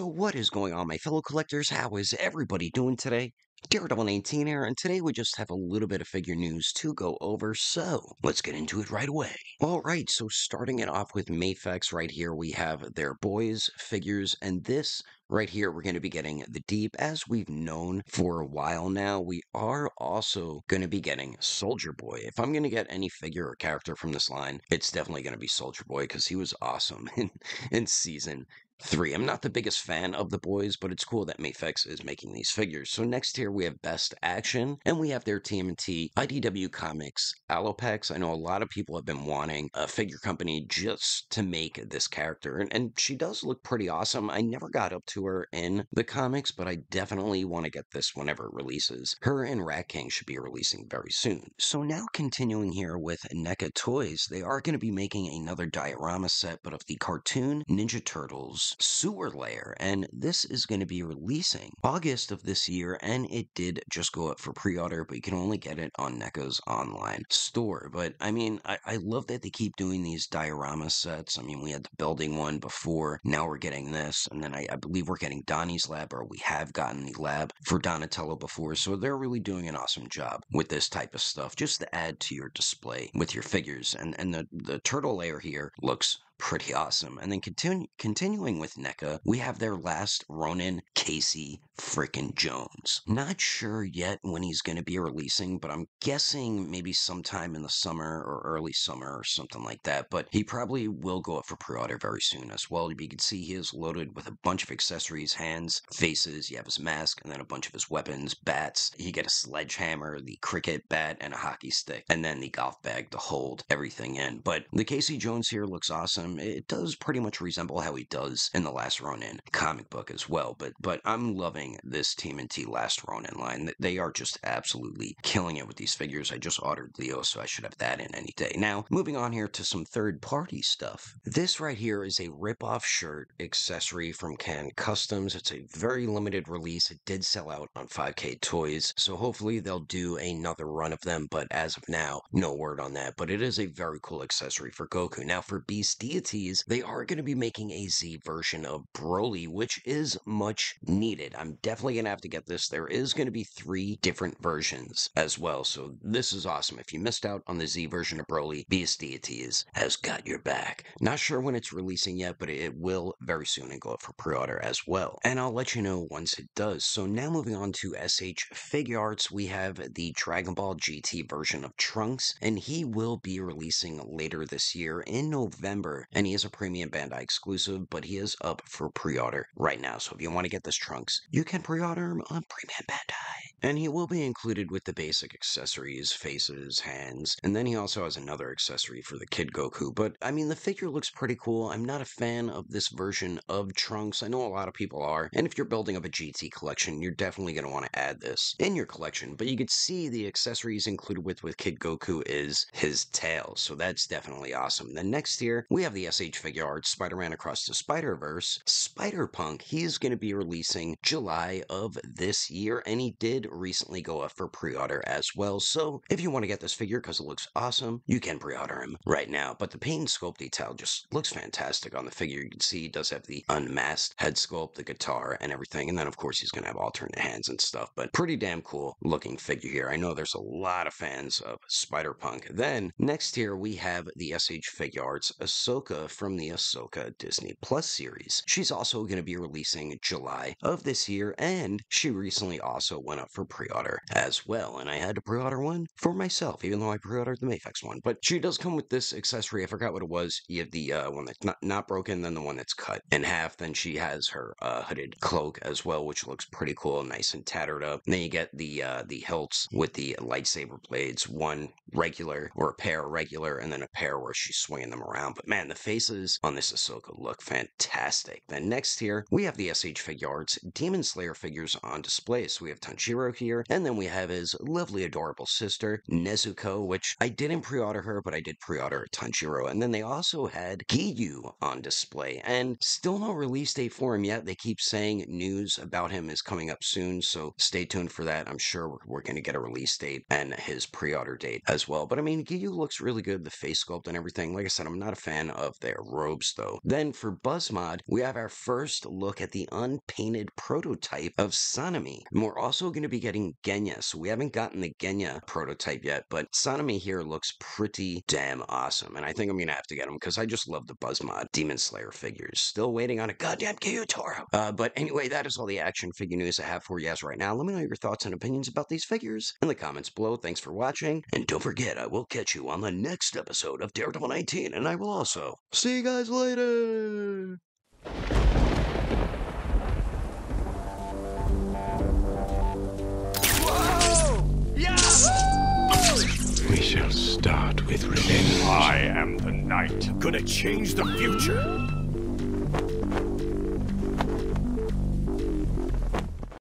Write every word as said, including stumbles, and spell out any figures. So what is going on, my fellow collectors? How is everybody doing today? DareDevil nineteen here, and today we just have a little bit of figure news to go over, so let's get into it right away. Alright, so starting it off with Mafex right here, we have their Boys figures, and this right here we're going to be getting the Deep, as we've known for a while now. We are also going to be getting Soldier Boy. If I'm going to get any figure or character from this line, it's definitely going to be Soldier Boy, because he was awesome in, in Season three. I'm not the biggest fan of the Boys, but it's cool that Mafex is making these figures. So next here we have Best Action, and we have their T M N T I D W Comics Alopex. I know a lot of people have been wanting a figure company just to make this character, and, and she does look pretty awesome. I never got up to her in the comics, but I definitely want to get this whenever it releases. Her and Rat King should be releasing very soon. So now continuing here with NECA Toys, they are going to be making another diorama set, but of the cartoon Ninja Turtles Sewer Layer, and this is going to be releasing August of this year, and it did just go up for pre-order, but you can only get it on NECA's online store. But I mean, I, I love that they keep doing these diorama sets. I mean, we had the building one before, now we're getting this, and then I, I believe we're getting Donnie's lab, or we have gotten the lab for Donatello before, so they're really doing an awesome job with this type of stuff, just to add to your display with your figures, and, and the, the turtle layer here looks pretty awesome. And then continu continuing with NECA, we have their Last Ronin, Casey freaking Jones. Not sure yet when he's going to be releasing, but I'm guessing maybe sometime in the summer or early summer or something like that, but he probably will go up for pre-order very soon as well. You can see he is loaded with a bunch of accessories, hands, faces, you have his mask, and then a bunch of his weapons, bats. You get a sledgehammer, the cricket bat, and a hockey stick, and then the golf bag to hold everything in. But the Casey Jones here looks awesome. It does pretty much resemble how he does in the Last Ronin comic book as well, but but I'm loving this T M N T Last Ronin line. They are just absolutely killing it with these figures. I just ordered Leo, so I should have that in any day. Now, moving on here to some third-party stuff. This right here is a rip-off shirt accessory from Ken Customs. It's a very limited release. It did sell out on five K Toys, so hopefully they'll do another run of them, but as of now, no word on that. But it is a very cool accessory for Goku. Now, for Beast Deities, they are going to be making a Z version of Broly, which is much needed. I'm definitely going to have to get this. There is going to be three different versions as well, so this is awesome. If you missed out on the Z version of Broly, Beast Deities has got your back. Not sure when it's releasing yet, but it will very soon and go up for pre-order as well. And I'll let you know once it does. So now moving on to S H Figuarts, we have the Dragon Ball G T version of Trunks, and he will be releasing later this year in November. And he is a premium Bandai exclusive, but he is up for pre-order right now. So if you want to get this Trunks, you can pre-order him on premium Bandai. And he will be included with the basic accessories, faces, hands, and then he also has another accessory for the Kid Goku. But, I mean, the figure looks pretty cool. I'm not a fan of this version of Trunks. I know a lot of people are, and if you're building up a G T collection, you're definitely going to want to add this in your collection. But you could see the accessories included with, with Kid Goku is his tail, so that's definitely awesome. Then next here, we have the S H Figuarts, Spider-Man Across the Spider-Verse, Spider Punk. He's going to be releasing July of this year, and he did recently go up for pre-order as well, so if you want to get this figure because it looks awesome, you can pre-order him right now. But the paint sculpt detail just looks fantastic on the figure. You can see he does have the unmasked head sculpt, the guitar, and everything, and then of course he's going to have alternate hands and stuff, but pretty damn cool looking figure here. I know there's a lot of fans of Spider Punk. Then next here we have the S H Figuarts Ahsoka from the Ahsoka Disney Plus series. She's also going to be releasing July of this year, and she recently also went up for pre-order as well, and I had to pre-order one for myself, even though I pre-ordered the Mafex one. But she does come with this accessory. I forgot what it was. You have the uh, one that's not, not broken, then the one that's cut in half, then she has her uh, hooded cloak as well, which looks pretty cool, nice and tattered up. And then you get the uh, the hilts with the lightsaber blades, one regular, or a pair regular, and then a pair where she's swinging them around. But man, the faces on this Ahsoka look fantastic. Then next here, we have the S H Figuarts Demon Slayer figures on display. So we have Tanjiro, hero here. And then we have his lovely, adorable sister, Nezuko, which I didn't pre-order her, but I did pre-order Tanjiro. And then they also had Giyu on display, and still no release date for him yet. They keep saying news about him is coming up soon, so stay tuned for that. I'm sure we're, we're going to get a release date and his pre-order date as well. But I mean, Giyu looks really good, the face sculpt and everything. Like I said, I'm not a fan of their robes, though. Then for Buzzmod, we have our first look at the unpainted prototype of Sanemi. And we're also going to be getting Genya, so we haven't gotten the Genya prototype yet, but Sanemi here looks pretty damn awesome, and I think I'm going to have to get him because I just love the Buzzmod Demon Slayer figures. Still waiting on a goddamn Giyu Toro. Uh, but anyway, that is all the action figure news I have for you guys right now. Let me know your thoughts and opinions about these figures in the comments below. Thanks for watching, and don't forget, I will catch you on the next episode of DareDevil nineteen, and I will also see you guys later! We shall start with revenge. I am the knight, gonna change the future.